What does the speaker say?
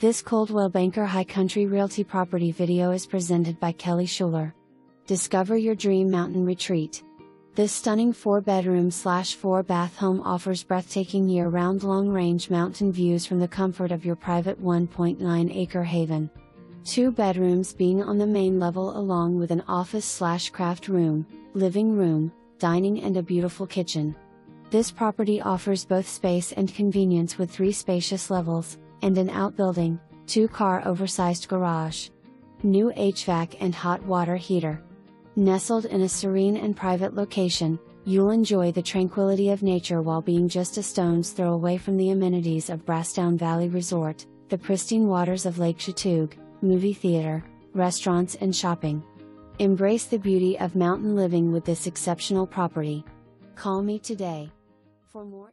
This Coldwell Banker High Country Realty property video is presented by Kelly Shuler. Discover your dream mountain retreat. This stunning 4-bedroom/4-bath home offers breathtaking year-round long-range mountain views from the comfort of your private 1.9-acre haven. 2 bedrooms being on the main level along with an office/craft room, living room, dining and a beautiful kitchen. This property offers both space and convenience with 3 spacious levels. And an outbuilding, 2-car oversized garage. New HVAC and hot water heater. Nestled in a serene and private location, you'll enjoy the tranquility of nature while being just a stone's throw away from the amenities of Brasstown Valley Resort, the pristine waters of Lake Chatuge, movie theater, restaurants and shopping. Embrace the beauty of mountain living with this exceptional property. Call me today. For more